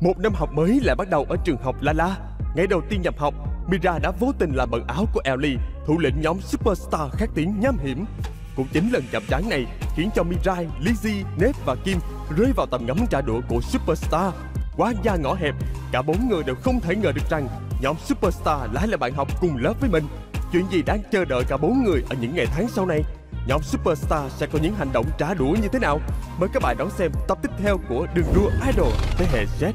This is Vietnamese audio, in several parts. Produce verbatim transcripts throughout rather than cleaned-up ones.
Một năm học mới lại bắt đầu ở trường học Lala. Ngày đầu tiên nhập học, Mirai đã vô tình làm bận áo của Ellie, thủ lĩnh nhóm Superstar khét tiếng nham hiểm. Cũng chính lần chạm trán này khiến cho Mirai, Lizzy, Nep và Kim rơi vào tầm ngắm trả đũa của Superstar. Qua da ngõ hẹp, cả bốn người đều không thể ngờ được rằng nhóm Superstar lại là bạn học cùng lớp với mình. Chuyện gì đang chờ đợi cả bốn người ở những ngày tháng sau này? Nhóm Superstar sẽ có những hành động trả đũa như thế nào? Mời các bạn đón xem tập tiếp theo của Đường Đua Idol thế hệ Z.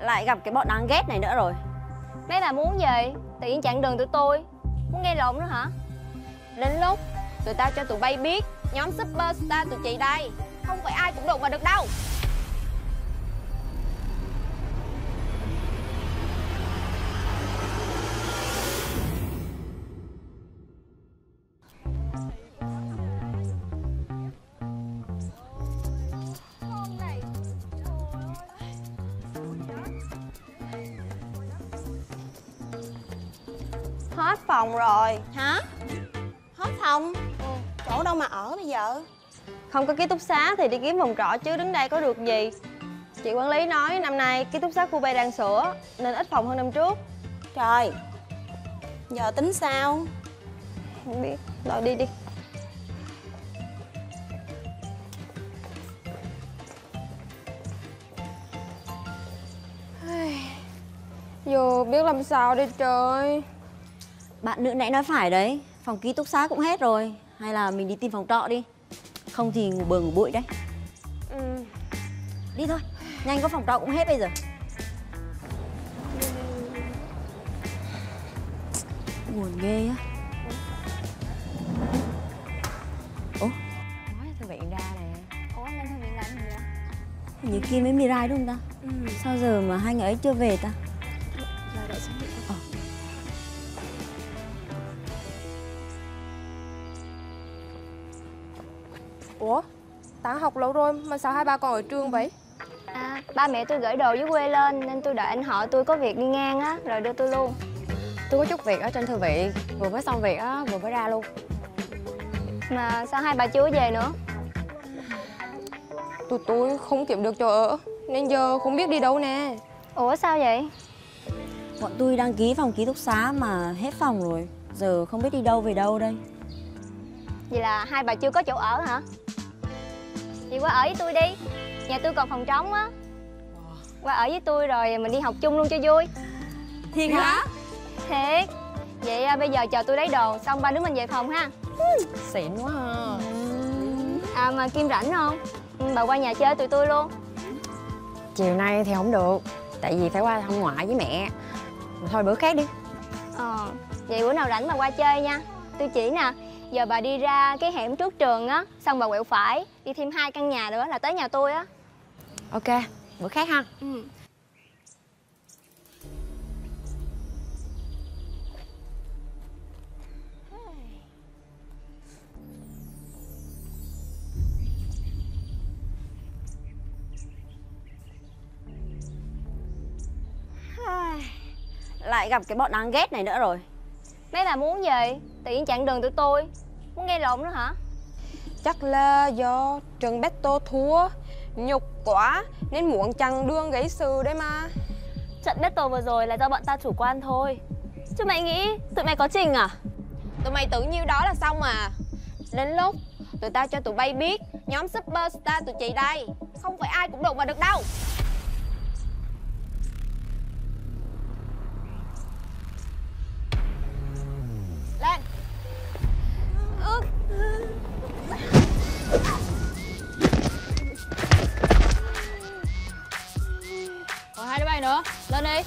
Lại gặp cái bọn đáng ghét này nữa rồi. Mấy bà muốn gì? Tự nhiên chặn đường tụi tôi. Muốn nghe lộn nữa hả? Đến lúc tụi tao cho tụi bay biết nhóm Superstar tụi chị đây không phải ai cũng đụng vào được đâu. Hết phòng rồi. Hả? Hết phòng? Ừ. Chỗ đâu mà ở bây giờ? Không có ký túc xá thì đi kiếm phòng trọ chứ đứng đây có được gì. Chị quản lý nói năm nay ký túc xá khu B đang sửa nên ít phòng hơn năm trước. Trời, giờ tính sao? Không biết, đòi đi đi. Giờ biết làm sao đây trời. Bạn nữ nãy nói phải đấy, phòng ký túc xá cũng hết rồi. Hay là mình đi tìm phòng trọ đi, không thì ngủ bờ ngủ bụi đấy. Ừ. Đi thôi, nhanh, có phòng trọ cũng hết bây giờ. Buồn ghê á. Ủa? Nói thư viện ra nè. Ủa, lên thư viện làm gì vậy? Hình như Kim với Mirai đúng không ta? Ừ. Sao giờ mà hai người ấy chưa về ta? Ủa? Tao học lâu rồi mà sao hai ba còn ở trường vậy? À, ba mẹ tôi gửi đồ dưới quê lên nên tôi đợi anh họ tôi có việc đi ngang á rồi đưa tôi luôn. Tôi có chút việc ở trên thư viện, vừa mới xong việc á, vừa mới ra luôn. Mà sao hai bà chưa về nữa? Tụi tôi không kiếm được chỗ ở nên giờ không biết đi đâu nè. Ủa sao vậy? Bọn tôi đăng ký phòng ký túc xá mà hết phòng rồi, giờ không biết đi đâu về đâu đây. Vậy là hai bà chưa có chỗ ở hả? Vậy qua ở với tôi đi, nhà tôi còn phòng trống á. Qua ở với tôi rồi mình đi học chung luôn cho vui. Thiệt hả? Thiệt. Vậy à, bây giờ chờ tôi lấy đồ xong ba đứa mình về phòng ha. Xịn quá ha. À mà Kim rảnh không? Bà qua nhà chơi tụi tôi luôn. Chiều nay thì không được, tại vì phải qua thăm ngoại với mẹ. Thôi bữa khác đi. Ờ, vậy bữa nào rảnh bà qua chơi nha. Tôi chỉ nè, giờ bà đi ra cái hẻm trước trường á, xong bà quẹo phải, đi thêm hai căn nhà nữa là tới nhà tôi á. Ok, bữa khác ha. Ừ. Lại gặp cái bọn đáng ghét này nữa rồi. Mấy bà muốn gì? Tự nhiên chặn đường tụi tôi. Muốn gây lộn nữa hả? Chắc là do Trần Beto thua nhục quá nên muốn chặn đường gây sự đấy mà. Trận Beto vừa rồi là do bọn ta chủ quan thôi. Chứ mày nghĩ tụi mày có trình à? Tụi mày tưởng nhiêu đó là xong à? Đến lúc tụi tao cho tụi bay biết nhóm Superstar tụi chị đây không phải ai cũng đụng vào được đâu. Còn hai đứa bay nữa, lên đi.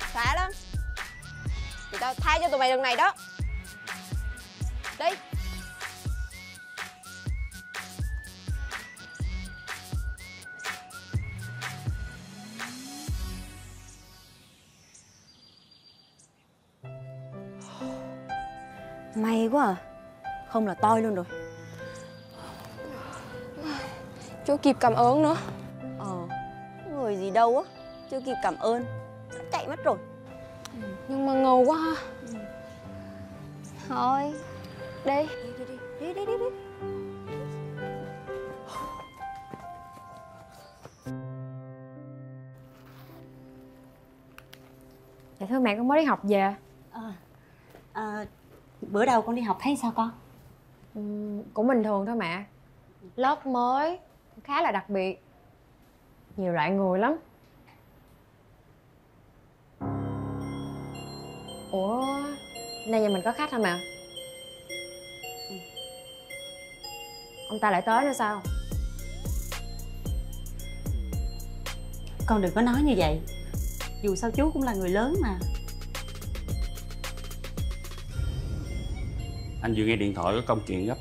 Khá lắm. Tụi tao thay cho tụi mày đường này đó. Đi. May quá à. Không là toi luôn rồi. Chưa kịp cảm ơn nữa. Ờ, người gì đâu á, chưa kịp cảm ơn đã chạy mất rồi. Ừ. Nhưng mà ngầu quá ha. Ừ. Thôi, đi. Đi đi đi, đi đi đi đi. Dạ thưa mẹ, con mới đi học về. À, à, bữa đầu con đi học thấy sao con? Ừ, cũng bình thường thôi mẹ. Lớp mới khá là đặc biệt, nhiều loại người lắm. Ủa, nay nhà mình có khách hả mẹ? Ừ. Ông ta lại tới nữa sao? Con đừng có nói như vậy, dù sao chú cũng là người lớn mà. Anh vừa nghe điện thoại có công chuyện gấp.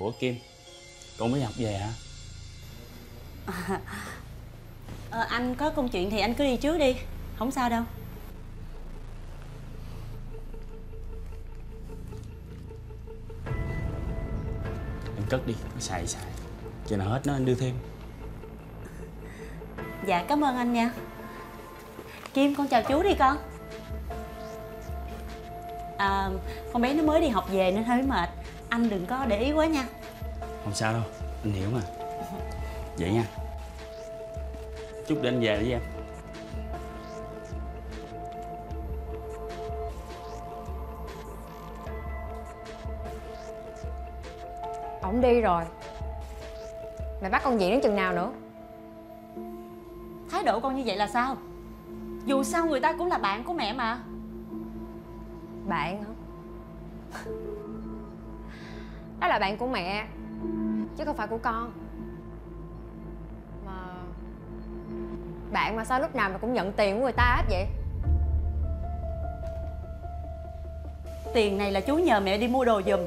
Ủa Kim, con mới học về hả? À, à, anh có công chuyện thì anh cứ đi trước đi, không sao đâu. Cất đi, nó xài xài chờ nào hết nó anh đưa thêm. Dạ cảm ơn anh nha. Kim, con chào chú đi con. À, con bé nó mới đi học về nên hơi mệt, anh đừng có để ý quá nha. Không sao đâu, anh hiểu mà. Vậy nha, chút để anh về đi em. Ổng đi rồi, mày bắt con Diện đến chừng nào nữa? Thái độ con như vậy là sao? Dù sao người ta cũng là bạn của mẹ mà. Bạn hả? Đó là bạn của mẹ chứ không phải của con. Mà bạn mà sao lúc nào mà cũng nhận tiền của người ta hết vậy? Tiền này là chú nhờ mẹ đi mua đồ giùm.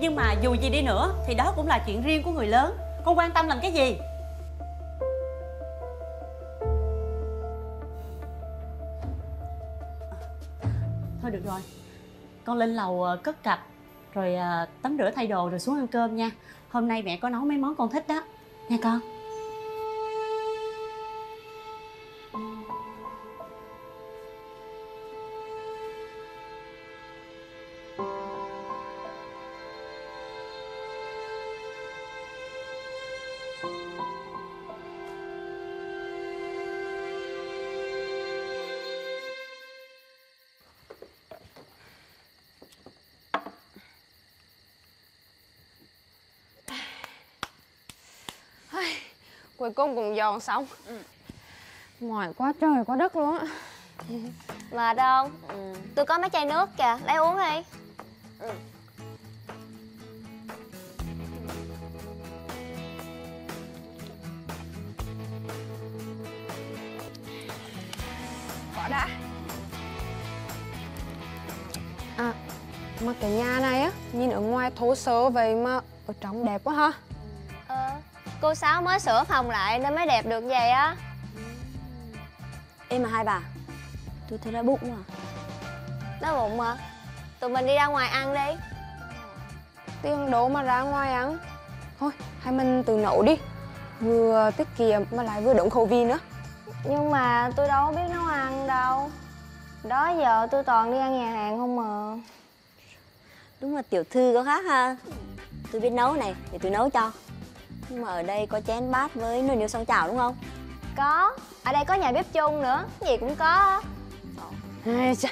Nhưng mà dù gì đi nữa thì đó cũng là chuyện riêng của người lớn, con quan tâm làm cái gì? Thôi được rồi, con lên lầu cất cặp, rồi tắm rửa thay đồ rồi xuống ăn cơm nha. Hôm nay mẹ có nấu mấy món con thích đó, nha con. Cuối cùng cũng dọn xong. Ừ. Mỏi quá trời quá đất luôn á. Mà đâu, ừ. Tôi có mấy chai nước kìa, lấy uống đi. Ừ. Bỏ đã. À, mà cái nhà này á, nhìn ở ngoài thô sơ vậy mà ở trong đẹp quá ha. Cô Sáu mới sửa phòng lại nên mới đẹp được vậy á. Ê mà hai bà, tôi thấy đói bụng mà. Đói bụng mà, tụi mình đi ra ngoài ăn đi. Tiền đồ mà ra ngoài ăn. Thôi, hai mình tự nấu đi, vừa tiết kiệm mà lại vừa đựng khẩu vị nữa. Nhưng mà tôi đâu biết nấu ăn đâu. Đó giờ tôi toàn đi ăn nhà hàng không mà. Đúng là tiểu thư có khác ha. Tôi biết nấu này thì tôi nấu cho. Nhưng mà ở đây có chén bát với nồi niêu xoong chảo đúng không? Có, ở đây có nhà bếp chung nữa, cái gì cũng có. Ê, chà,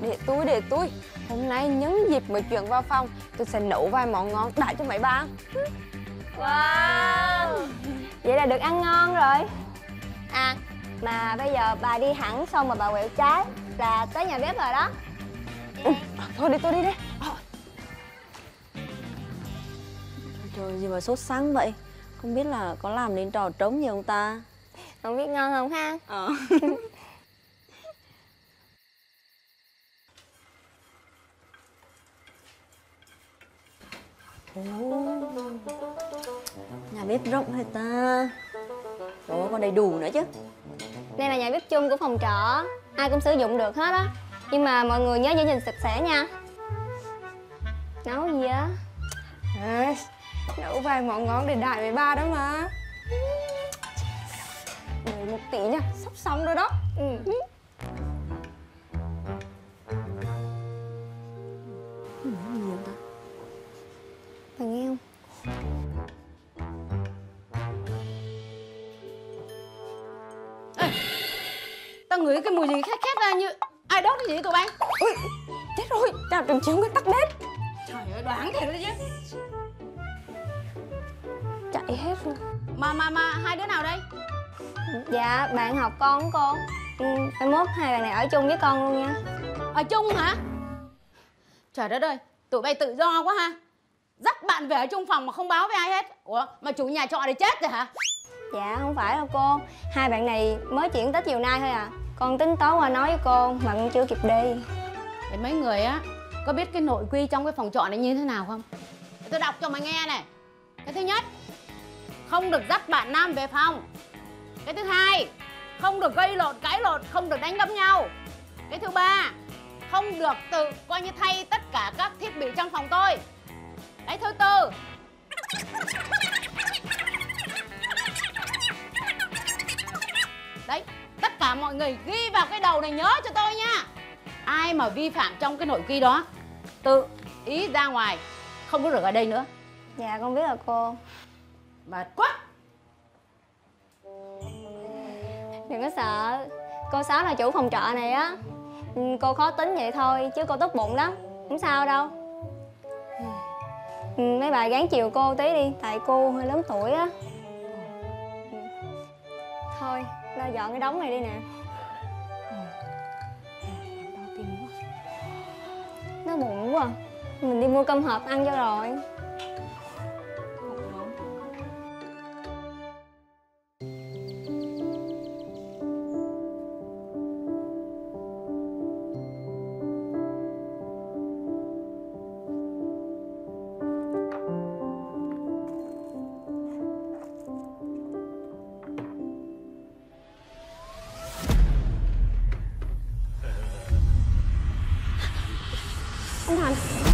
để tôi, để tôi. Hôm nay nhấn dịp mà chuyển vào phòng, tôi sẽ nấu vài món ngon đại cho mấy bạn. Wow, vậy là được ăn ngon rồi. À, mà bây giờ bà đi hẳn xong mà bà quẹo trái là tới nhà bếp rồi đó. Ừ, thôi đi, tôi đi đi. Trời gì mà sốt sắng vậy? Không biết là có làm nên trò trống gì không ta? Không biết ngon không ha? Ờ. Nhà bếp rộng hay ta? Ủa còn đầy đủ nữa chứ. Đây là nhà bếp chung của phòng trọ, ai cũng sử dụng được hết á. Nhưng mà mọi người nhớ giữ gìn sạch sẽ nha. Nấu gì á? Nấu vài món ngon để đại với ba đó mà. Đợi một tí nha, sắp xong rồi đó. Ừ. Mày nghe không? Tao ngửi cái mùi gì khét khét ra như ai đốt cái gì tụi bay. Ui, chết rồi, tao Trần Chiếu mới tắt bếp. Trời ơi, đoán thiệt đấy chứ. Chạy hết luôn. Mà mà mà hai đứa nào đây? Dạ, bạn học con của cô. Mai mốt hai bạn này ở chung với con luôn nha. Ở chung hả? Trời đất ơi, tụi bay tự do quá ha. Dắt bạn về ở chung phòng mà không báo với ai hết. Ủa, mà chủ nhà trọ này chết rồi hả? Dạ, không phải đâu cô. Hai bạn này mới chuyển tới chiều nay thôi à. Con tính tối qua nói với cô mà cũng chưa kịp đi. Để mấy người á, có biết cái nội quy trong cái phòng trọ này như thế nào không? Để tôi đọc cho mà nghe này. Cái thứ nhất, không được dắt bạn nam về phòng. Cái thứ hai, không được gây lộn, cãi lộn, không được đánh đấm nhau. Cái thứ ba, không được tự coi như thay tất cả các thiết bị trong phòng tôi. Cái thứ tư, đấy, tất cả mọi người ghi vào cái đầu này nhớ cho tôi nha. Ai mà vi phạm trong cái nội quy đó, tự ý ra ngoài, không có được ở đây nữa. Dạ con biết rồi cô. Mệt quá. Đừng có sợ, cô Sáu là chủ phòng trọ này á. Cô khó tính vậy thôi chứ cô tốt bụng lắm, không sao đâu. Mấy bà gán chiều cô tí đi, tại cô hơi lớn tuổi á. Thôi, lo dọn cái đống này đi nè. Nó bụng quá, mình đi mua cơm hộp ăn cho rồi. Anh Thành